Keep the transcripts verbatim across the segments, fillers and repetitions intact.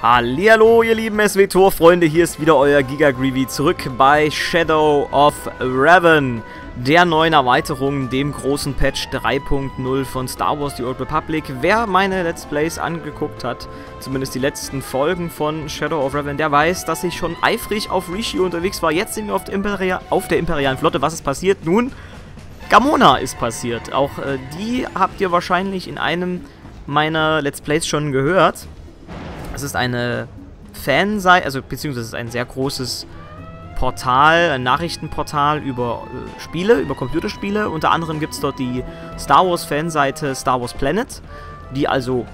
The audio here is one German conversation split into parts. Hallihallo ihr lieben S W-Tor-Freunde, hier ist wieder euer GigaGrievi zurück bei Shadow of Revan, der neuen Erweiterung, dem großen Patch drei punkt null von Star Wars: The Old Republic. Wer meine Let's Plays angeguckt hat, zumindest die letzten Folgen von Shadow of Revan, der weiß, dass ich schon eifrig auf Rishi unterwegs war. Jetzt sind wir auf der, Imperia auf der imperialen Flotte. Was ist passiert? Nun, Gamona ist passiert. Auch äh, die habt ihr wahrscheinlich in einem meiner Let's Plays schon gehört. Es ist eine Fanseite, also beziehungsweise es ist ein sehr großes Portal, ein Nachrichtenportal über äh, Spiele, über Computerspiele. Unter anderem gibt es dort die Star Wars Fanseite Star Wars Planet, die also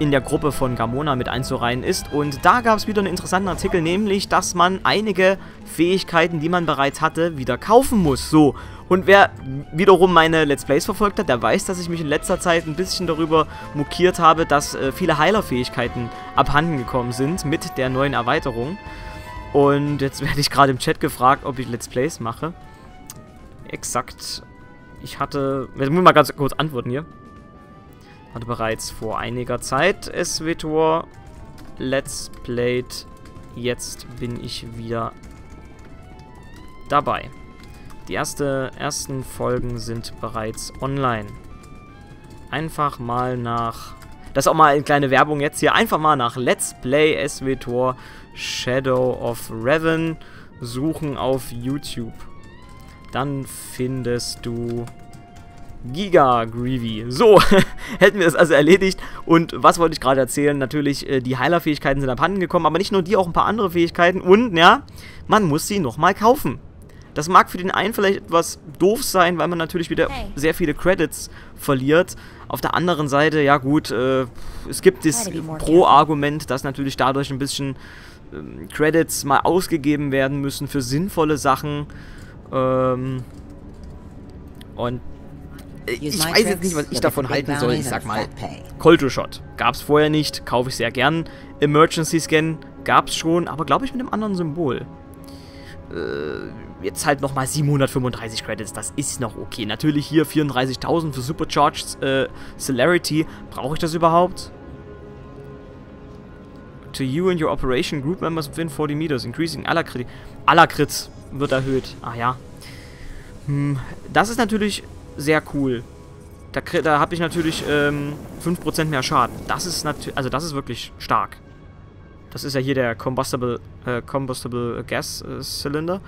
in der Gruppe von Gamona mit einzureihen ist. Und da gab es wieder einen interessanten Artikel, nämlich, dass man einige Fähigkeiten, die man bereits hatte, wieder kaufen muss. So, und wer wiederum meine Let's Plays verfolgt hat, der weiß, dass ich mich in letzter Zeit ein bisschen darüber mokiert habe, dass äh, viele Heilerfähigkeiten abhanden gekommen sind mit der neuen Erweiterung. Und jetzt werde ich gerade im Chat gefragt, ob ich Let's Plays mache. Exakt. Ich hatte... Jetzt muss ich mal ganz kurz antworten hier. Hatte bereits vor einiger Zeit S W Tor Let's Played. Jetzt bin ich wieder dabei. Die erste, ersten Folgen sind bereits online. Einfach mal nach... Das ist auch mal eine kleine Werbung jetzt hier. Einfach mal nach Let's Play S W Tor Shadow of Revan suchen auf YouTube. Dann findest du... GigaGrievi. So, hätten wir das also erledigt. Und was wollte ich gerade erzählen? Natürlich, die Heilerfähigkeiten sind abhanden gekommen, aber nicht nur die, auch ein paar andere Fähigkeiten. Und, ja, man muss sie nochmal kaufen. Das mag für den einen vielleicht etwas doof sein, weil man natürlich wieder hey. sehr viele Credits verliert. Auf der anderen Seite, ja gut, äh, es gibt das Pro-Argument, dass natürlich dadurch ein bisschen ähm, Credits mal ausgegeben werden müssen für sinnvolle Sachen. Ähm, und ich weiß jetzt nicht, was ich davon halten soll. Ich sag mal, Kolto Shot gab es vorher nicht, kaufe ich sehr gern. Emergency Scan gab es schon, aber glaube ich mit einem anderen Symbol. Äh, jetzt halt nochmal siebenhundertfünfunddreißig Credits, das ist noch okay. Natürlich hier vierunddreißigtausend für Supercharged äh, Celerity. Brauche ich das überhaupt? To you and your operation group members within forty meters, increasing aller Crit. Aller Crit wird erhöht. Ach ja. Hm, das ist natürlich... sehr cool. Da, da habe ich natürlich ähm, fünf Prozent mehr Schaden. Das ist natürlich, also das ist wirklich stark. Das ist ja hier der Combustible, äh, Combustible Gas äh, Cylinder.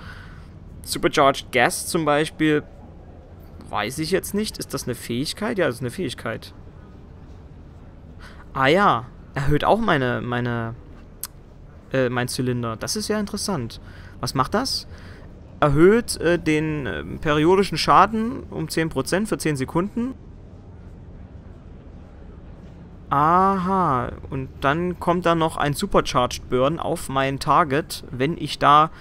Supercharged Gas zum Beispiel, weiß ich jetzt nicht. Ist das eine Fähigkeit? Ja, das ist eine Fähigkeit. Ah ja, erhöht auch meine, meine, äh, mein Zylinder. Das ist ja interessant. Was macht das? Erhöht äh, den äh, periodischen Schaden um zehn Prozent für zehn Sekunden. Aha, und dann kommt da noch ein Supercharged Burn auf mein Target, wenn ich da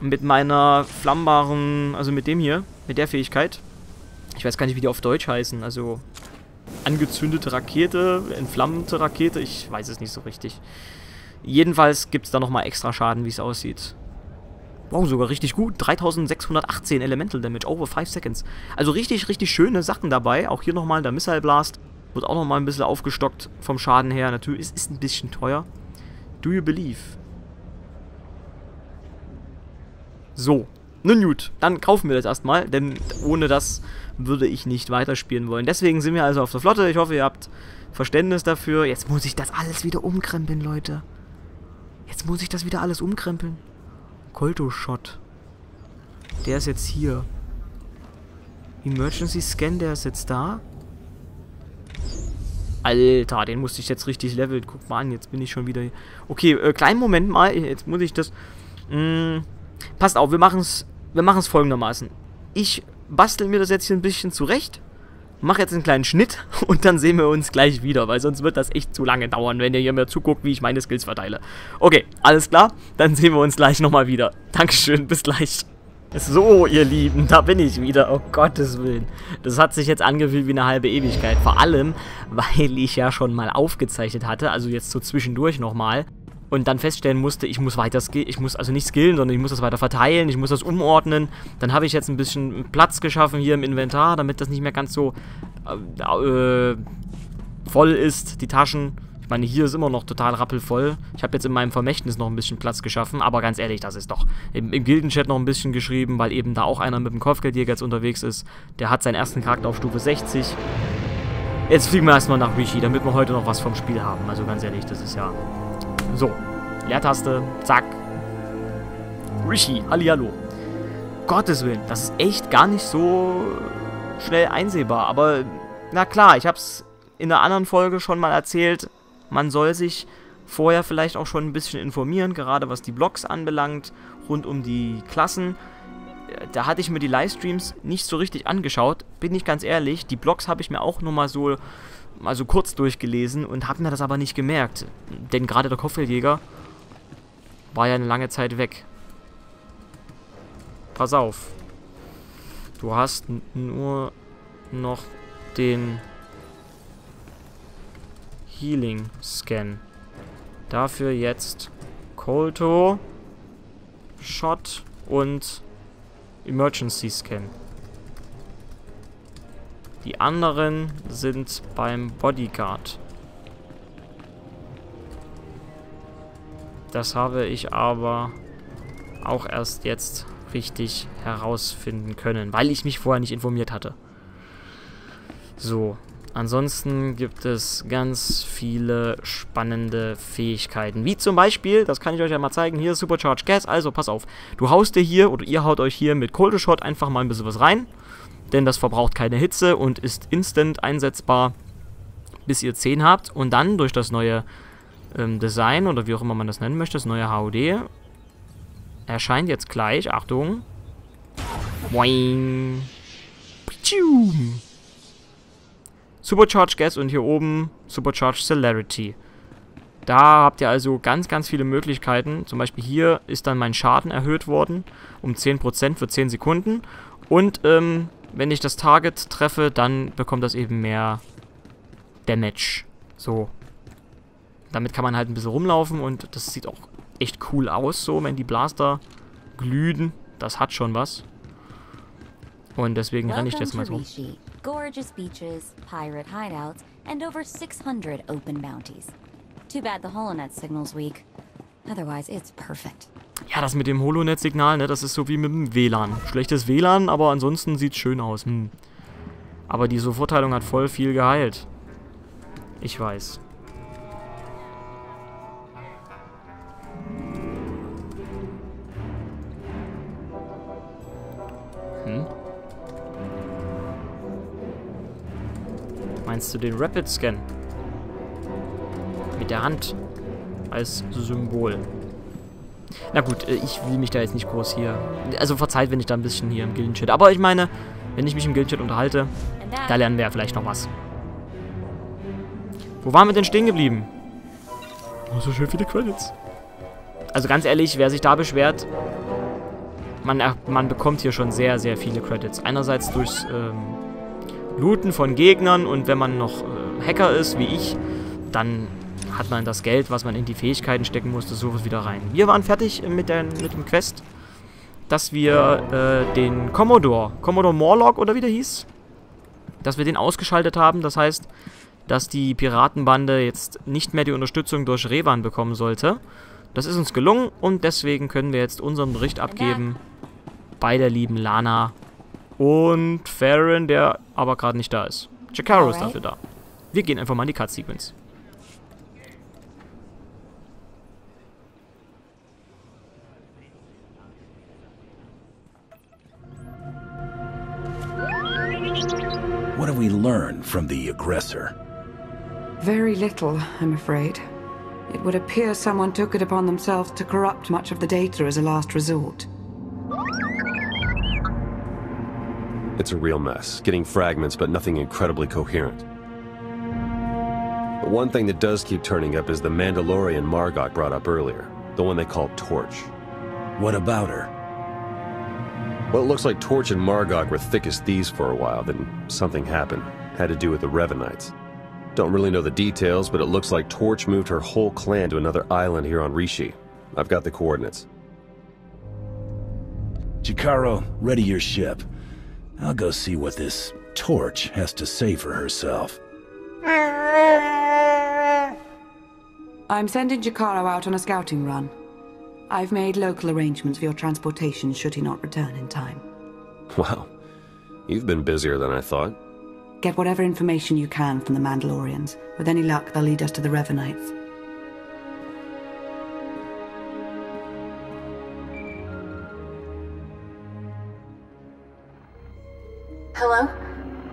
mit meiner flammbaren, also mit dem hier, mit der Fähigkeit, ich weiß gar nicht, wie die auf Deutsch heißen, also angezündete Rakete, entflammte Rakete, ich weiß es nicht so richtig. Jedenfalls gibt es da nochmal extra Schaden, wie es aussieht. Wow, sogar richtig gut. dreitausendsechshundertachtzehn Elemental Damage over five seconds. Also richtig, richtig schöne Sachen dabei. Auch hier nochmal der Missile Blast. Wird auch nochmal ein bisschen aufgestockt vom Schaden her. Natürlich, es ist ein bisschen teuer. Do you believe? So. Nun gut, dann kaufen wir das erstmal. Denn ohne das würde ich nicht weiterspielen wollen. Deswegen sind wir also auf der Flotte. Ich hoffe, ihr habt Verständnis dafür. Jetzt muss ich das alles wieder umkrempeln, Leute. Jetzt muss ich das wieder alles umkrempeln. Kolto Shot. Der ist jetzt hier. Emergency Scan, der ist jetzt da. Alter, den musste ich jetzt richtig leveln. Guck mal an, jetzt bin ich schon wieder hier. Okay, äh, kleinen Moment mal. Jetzt muss ich das... Mh, passt auf, wir machen es wir machen's folgendermaßen. Ich bastel mir das jetzt hier ein bisschen zurecht. Mach jetzt einen kleinen Schnitt und dann sehen wir uns gleich wieder, weil sonst wird das echt zu lange dauern, wenn ihr hier mehr zuguckt, wie ich meine Skills verteile. Okay, alles klar, dann sehen wir uns gleich nochmal wieder. Dankeschön, bis gleich. So, ihr Lieben, da bin ich wieder, oh Gottes Willen. Das hat sich jetzt angefühlt wie eine halbe Ewigkeit, vor allem, weil ich ja schon mal aufgezeichnet hatte, also jetzt so zwischendurch nochmal. Und dann feststellen musste, ich muss weiter skillen, ich muss also nicht skillen, sondern ich muss das weiter verteilen, ich muss das umordnen. Dann habe ich jetzt ein bisschen Platz geschaffen hier im Inventar, damit das nicht mehr ganz so äh, äh, voll ist, die Taschen. Ich Ich meine, hier ist immer noch total rappelvoll. Ich habe jetzt in meinem Vermächtnis noch ein bisschen Platz geschaffen, aber ganz ehrlich, das ist doch im, im Gildenchat noch ein bisschen geschrieben, weil eben da auch einer mit dem Kopfgeldjäger jetzt unterwegs ist. Der hat seinen ersten Charakter auf Stufe sechzig. Jetzt fliegen wir erstmal nach Rishi, damit wir heute noch was vom Spiel haben. Also ganz ehrlich, das ist ja... So, Leertaste, zack. Rishi, hallihallo. Gottes Willen, das ist echt gar nicht so schnell einsehbar. Aber, na klar, ich habe es in einer anderen Folge schon mal erzählt. Man soll sich vorher vielleicht auch schon ein bisschen informieren, gerade was die Blogs anbelangt, rund um die Klassen. Da hatte ich mir die Livestreams nicht so richtig angeschaut, bin ich ganz ehrlich. Die Blogs habe ich mir auch nur mal so, mal so kurz durchgelesen und habe mir das aber nicht gemerkt. Denn gerade der Kopfgeldjäger war ja eine lange Zeit weg. Pass auf. Du hast nur noch den Healing Scan. Dafür jetzt Kolto Shot und Emergency Scan. Die anderen sind beim Bodyguard. Das habe ich aber auch erst jetzt richtig herausfinden können, weil ich mich vorher nicht informiert hatte. So. Ansonsten gibt es ganz viele spannende Fähigkeiten. Wie zum Beispiel, das kann ich euch ja mal zeigen, hier Supercharged Gas. Also pass auf, du haust dir hier oder ihr haut euch hier mit Kolto Shot einfach mal ein bisschen was rein. Denn das verbraucht keine Hitze und ist instant einsetzbar, bis ihr zehn habt. Und dann durch das neue ähm, Design oder wie auch immer man das nennen möchte, das neue H O D, erscheint jetzt gleich, Achtung. Boing. Pichum. Supercharged Gas und hier oben Supercharged Celerity. Da habt ihr also ganz, ganz viele Möglichkeiten. Zum Beispiel hier ist dann mein Schaden erhöht worden um zehn Prozent für zehn Sekunden. Und ähm, wenn ich das Target treffe, dann bekommt das eben mehr Damage. So. Damit kann man halt ein bisschen rumlaufen und das sieht auch echt cool aus, so wenn die Blaster glühen. Das hat schon was. Und deswegen renne ich jetzt mal so. Gorgeous beaches, pirate hideouts, and over six hundred open bounties. Too bad the Holonet signal's weak. Otherwise it's perfect. Ja, das mit dem Holonet-Signal, ne, das ist so wie mit dem W L A N. Schlechtes W L A N, aber ansonsten sieht's schön aus. Hm. Aber diese Verteilung hat voll viel geheilt. Ich weiß. Hm? Meinst du den Rapid Scan? Mit der Hand als Symbol. Na gut, ich will mich da jetzt nicht groß hier... Also verzeiht, wenn ich da ein bisschen hier im Gildenchat... Aber ich meine, wenn ich mich im Gildenchat unterhalte, da lernen wir ja vielleicht noch was. Wo waren wir denn stehen geblieben? Oh, so schön viele Credits. Also ganz ehrlich, wer sich da beschwert... Man, man bekommt hier schon sehr, sehr viele Credits. Einerseits durchs... Ähm, Looten von Gegnern und wenn man noch äh, Hacker ist, wie ich, dann hat man das Geld, was man in die Fähigkeiten stecken musste, sowas wieder rein. Wir waren fertig mit, der, mit dem Quest, dass wir äh, den Commodore, Commodore Morlock oder wie der hieß, dass wir den ausgeschaltet haben. Das heißt, dass die Piratenbande jetzt nicht mehr die Unterstützung durch Revan bekommen sollte. Das ist uns gelungen und deswegen können wir jetzt unseren Bericht abgeben bei der lieben Lana. Und Farron, der aber gerade nicht da ist. Jakarro ist dafür da. Wir gehen einfach mal in die Cut-Sequence. What have we learned from the aggressor? Very little, I'm afraid. It would appear someone took it upon themselves to corrupt much of the data as a last resort. It's a real mess, getting fragments but nothing incredibly coherent. But one thing that does keep turning up is the Mandalorian Margok brought up earlier, the one they call Torch. What about her? Well, it looks like Torch and Margok were thick as thieves for a while, then something happened. Had to do with the Revanites. Don't really know the details, but it looks like Torch moved her whole clan to another island here on Rishi. I've got the coordinates. Jakarro, ready your ship. I'll go see what this Torch has to say for herself. I'm sending Jakarro out on a scouting run. I've made local arrangements for your transportation should he not return in time. Wow. You've been busier than I thought. Get whatever information you can from the Mandalorians. With any luck, they'll lead us to the Revanites. Hello?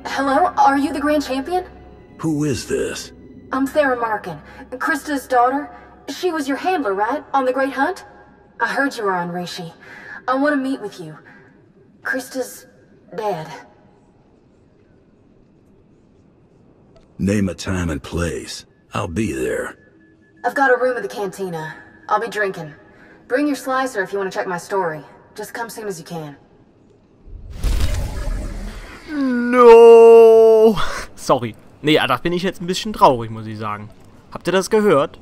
Hello? Are you the Grand Champion? Who is this? I'm Sarah Markin, Krista's daughter. She was your handler, right? On the Great Hunt? I heard you were on Rishi. I want to meet with you. Krista's dad. Name a time and place. I'll be there. I've got a room at the cantina. I'll be drinking. Bring your slicer if you want to check my story. Just come soon as you can. No. Sorry. Nee, da bin ich jetzt ein bisschen traurig, muss ich sagen. Habt ihr das gehört?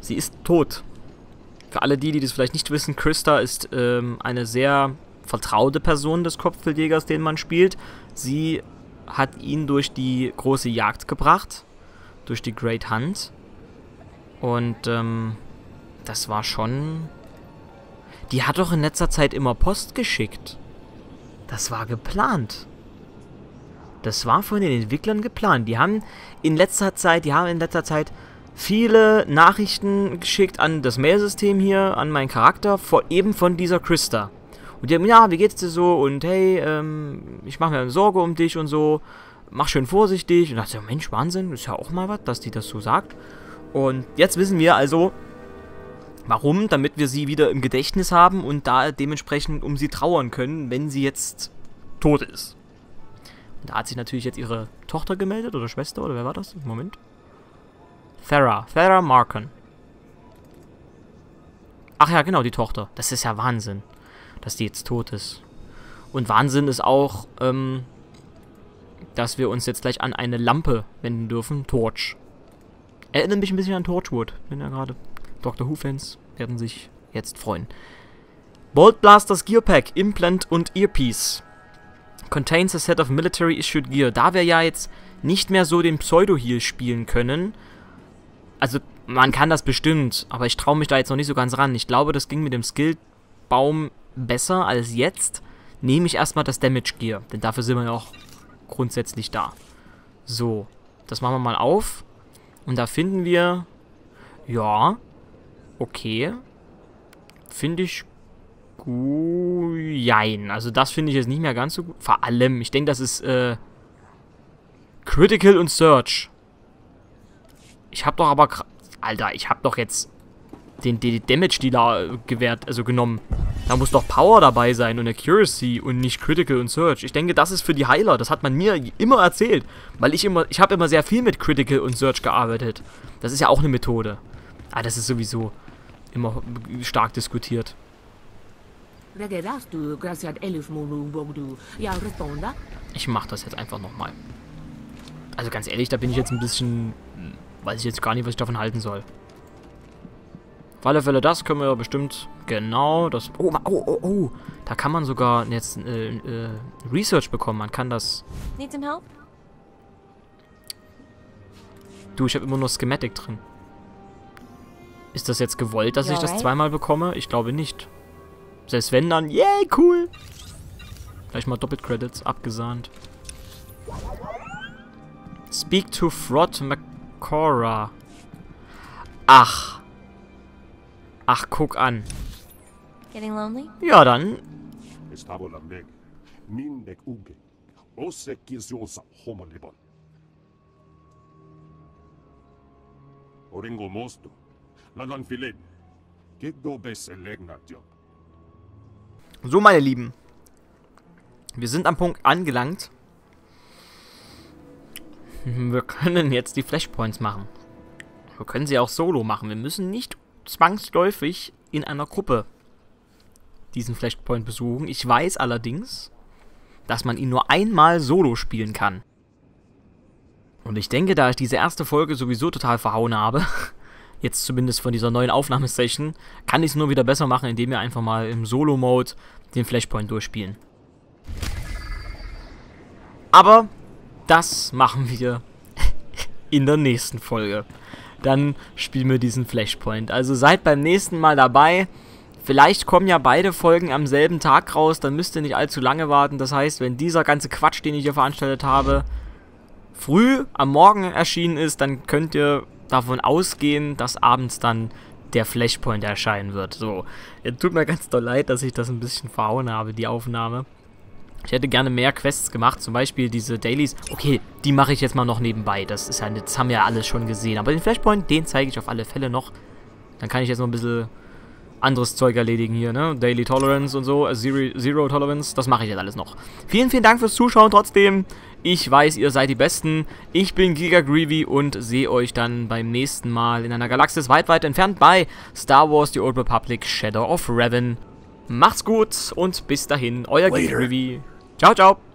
Sie ist tot. Für alle die, die das vielleicht nicht wissen, Krista ist ähm, eine sehr vertraute Person des Kopfgeldjägers, den man spielt. Sie hat ihn durch die große Jagd gebracht, durch die Great Hunt. Und ähm, das war schon... Die hat doch in letzter Zeit immer Post geschickt. Das war geplant. Das war von den Entwicklern geplant. Die haben in letzter Zeit, die haben in letzter Zeit viele Nachrichten geschickt an das Mailsystem hier, an meinen Charakter, vor, eben von dieser Krista. Und die haben, ja, wie geht's dir so? Und hey, ähm, ich mache mir Sorge um dich und so. Mach schön vorsichtig. Und dachte, Mensch, Wahnsinn, ist ja auch mal was, dass die das so sagt. Und jetzt wissen wir also, warum? Damit wir sie wieder im Gedächtnis haben und da dementsprechend um sie trauern können, wenn sie jetzt tot ist. Und da hat sich natürlich jetzt ihre Tochter gemeldet oder Schwester oder wer war das? Moment. Sarah. Sarah Markin. Ach ja, genau, die Tochter. Das ist ja Wahnsinn, dass die jetzt tot ist. Und Wahnsinn ist auch, ähm, dass wir uns jetzt gleich an eine Lampe wenden dürfen. Torch. Erinnert mich ein bisschen an Torchwood. Bin ja gerade... Doctor Who-Fans werden sich jetzt freuen. Bolt Blasters Gearpack, Implant und Earpiece. Contains a set of military-issued gear. Da wir ja jetzt nicht mehr so den Pseudo-Heal spielen können, also man kann das bestimmt, aber ich traue mich da jetzt noch nicht so ganz ran. Ich glaube, das ging mit dem Skillbaum besser als jetzt. Nehme ich erstmal das Damage-Gear, denn dafür sind wir ja auch grundsätzlich da. So, das machen wir mal auf. Und da finden wir... Ja... Okay. Finde ich gut. Jein. Also das finde ich jetzt nicht mehr ganz so gut. Vor allem, ich denke, das ist äh, Critical und Search. Ich habe doch aber... Alter, ich habe doch jetzt den, den Damage-Dealer gewährt, also genommen. Da muss doch Power dabei sein und Accuracy und nicht Critical und Search. Ich denke, das ist für die Heiler. Das hat man mir immer erzählt. Weil ich immer... Ich habe immer sehr viel mit Critical und Search gearbeitet. Das ist ja auch eine Methode. Ah, das ist sowieso immer stark diskutiert. Ich mach das jetzt einfach nochmal. Also ganz ehrlich, da bin ich jetzt ein bisschen... Weiß ich jetzt gar nicht, was ich davon halten soll. Auf alle Fälle, das können wir ja bestimmt... Genau, das... Oh, oh, oh, oh. Da kann man sogar jetzt äh, äh, Research bekommen. Man kann das... Du, ich habe immer nur Schematic drin. Ist das jetzt gewollt, dass ich das zweimal bekomme? Ich glaube nicht. Selbst wenn, dann... Yay, yeah, cool! Gleich mal Doppelcredits abgesahnt. Speak to Frod Macora. Ach. Ach, guck an. Ja, dann. So, meine Lieben. Wir sind am Punkt angelangt. Wir können jetzt die Flashpoints machen. Wir können sie auch solo machen. Wir müssen nicht zwangsläufig in einer Gruppe diesen Flashpoint besuchen. Ich weiß allerdings, dass man ihn nur einmal solo spielen kann. Und ich denke, da ich diese erste Folge sowieso total verhauen habe... Jetzt zumindest von dieser neuen Aufnahmesession, kann ich es nur wieder besser machen, indem wir einfach mal im Solo-Mode den Flashpoint durchspielen. Aber das machen wir in der nächsten Folge. Dann spielen wir diesen Flashpoint. Also seid beim nächsten Mal dabei. Vielleicht kommen ja beide Folgen am selben Tag raus, dann müsst ihr nicht allzu lange warten. Das heißt, wenn dieser ganze Quatsch, den ich hier veranstaltet habe, früh am Morgen erschienen ist, dann könnt ihr davon ausgehen, dass abends dann der Flashpoint erscheinen wird. So, jetzt tut mir ganz doll leid, dass ich das ein bisschen verhauen habe, die Aufnahme. Ich hätte gerne mehr Quests gemacht, zum Beispiel diese Dailies. Okay, die mache ich jetzt mal noch nebenbei. Das ist ja, das haben wir ja alles schon gesehen. Aber den Flashpoint, den zeige ich auf alle Fälle noch. Dann kann ich jetzt noch ein bisschen anderes Zeug erledigen hier, ne? Daily Tolerance und so, Zero, Zero Tolerance, das mache ich jetzt alles noch. Vielen, vielen Dank fürs Zuschauen trotzdem. Ich weiß, ihr seid die Besten. Ich bin GigaGrievi und sehe euch dann beim nächsten Mal in einer Galaxis weit, weit entfernt bei Star Wars: The Old Republic, Shadow of Revan. Macht's gut und bis dahin, euer GigaGrievi. Ciao, ciao.